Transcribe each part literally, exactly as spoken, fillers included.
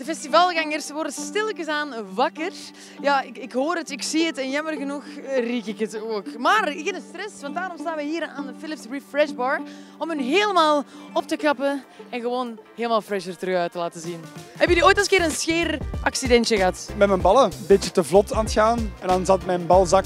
De festivalgangers worden stilletjes aan wakker. Ja, ik, ik hoor het, ik zie het en jammer genoeg riek ik het ook. Maar geen stress, want daarom staan we hier aan de Philips Refresh Bar om hun helemaal op te kappen en gewoon helemaal fresher terug uit te laten zien. Hebben jullie ooit eens een keer een scheeraccidentje gehad? Met mijn ballen, een beetje te vlot aan het gaan en dan zat mijn balzak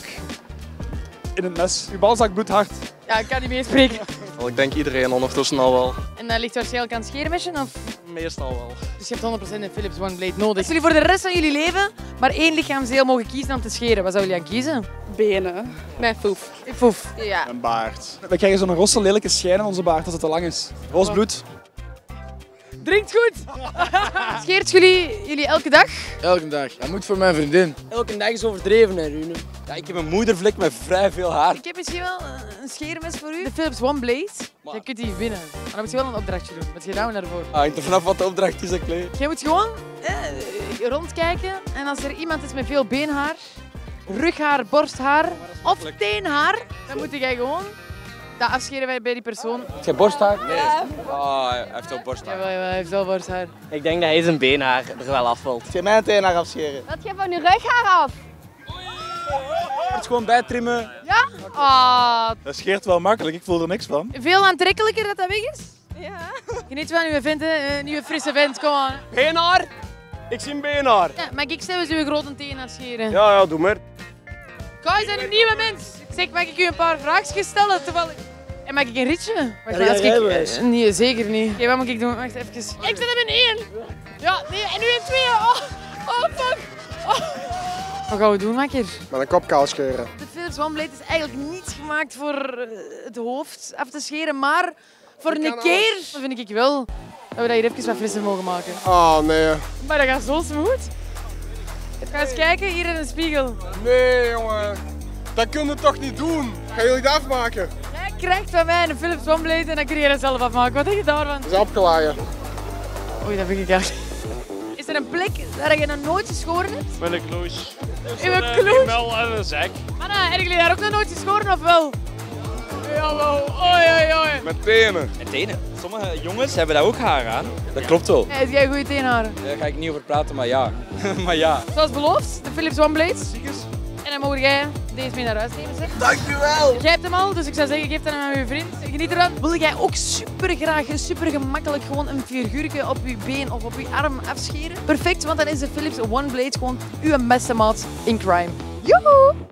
in het mes. Uw balzak bloedt hard. Ja, ik kan niet meer spreken. Ik denk iedereen ondertussen al wel. En dat ligt waarschijnlijk aan het scheermesje, of? Meestal wel. Dus je hebt honderd procent een Philips OneBlade nodig. Als jullie voor de rest van jullie leven maar één lichaamsdeel mogen kiezen om te scheren, wat zouden jullie aan kiezen? Benen. Mijn foef. Ik foef. Ja. Een baard. We krijgen zo'n rosse lelijke schijn aan onze baard als het te lang is. Roos bloed. Drinkt goed! Scheert jullie, jullie elke dag? Elke dag. Dat moet voor mijn vriendin. Elke dag is overdreven, hè, Rune. Ja, ik heb een moedervlek met vrij veel haar. Ik heb misschien wel een scheermes voor u. De Philips OneBlade. Je kunt die winnen. Maar dan moet je wel een opdrachtje doen. Wat je daar naar voren? Hangt er vanaf wat de opdracht is, hè, Klee. Je moet gewoon eh, rondkijken. En als er iemand is met veel beenhaar, rughaar, borsthaar of teenhaar, dan moet jij gewoon... Dat afscheren wij bij die persoon. Heb je borsthaar? Nee. Oh, hij heeft wel borsthaar. Ja, hij heeft wel borsthaar. Ik denk dat hij zijn beenhaar er wel af wilt. Ga mijn teenhaar afscheren. Dat geeft van je rughaar af. Het gewoon bijtrimmen. Ja? Oh. Dat scheert wel makkelijk, ik voel er niks van. Veel aantrekkelijker dat dat weg is? Ja. Geniet van uw vent, hè. Nieuwe frisse vent, kom aan. Beenhaar? Ik zie een beenhaar. Ja, maar ik stel eens uw grote teen afscheren. Ja, ja, doe maar. Guys, zijn een nieuwe mens. Zeg, mag ik u een paar vraagjes stellen? Toevallig... En mag ik een ritje? Wacht, ja, ik... Nee, zeker niet. Oké, okay, wat moet ik doen? Wacht, even. Ik zit hem in één. Ja, nee, en nu in twee. Oh, oh fuck. Oh. Wat gaan we doen, makker? Met een kop kaal scheren. De Philips OneBlade is eigenlijk niet gemaakt voor het hoofd af te scheren, maar voor een keer alles. Vind ik wel dat we dat hier even wat frisser mogen maken. Oh, nee. Maar dat gaat zo smooth. Ga eens kijken, hier in de spiegel. Nee, jongen. Dat kunnen we toch niet doen? Gaan jullie dat afmaken? Jij krijgt van mij een Philips OneBlade en dan kun je dat zelf afmaken. Wat denk je daarvan? Dat is opgeladen. Oei, dat vind ik echt. Is er een plek waar je nog nooit geschoren hebt? Met een kloes. In een kloes? Een mel en een zak. Anna, hebben jullie daar ook nog nooit geschoren of wel? Jawel. Oei, oei, oei. Met tenen. Met tenen. Sommige jongens hebben daar ook haar aan. Dat klopt wel. Heb jij goede teenharen? Daar ga ik niet over praten, maar ja. maar ja. Zoals beloofd, de Philips OneBlade. En dan mogen jij deze mee naar huis nemen, zeg. Dankjewel! Jij hebt hem al, dus ik zou zeggen, geef het aan je vriend. Geniet ervan. Wil jij ook super graag, super gemakkelijk gewoon een figuurtje op je been of op je arm afscheren? Perfect, want dan is de Philips OneBlade gewoon uw beste maat in crime. Joehoe!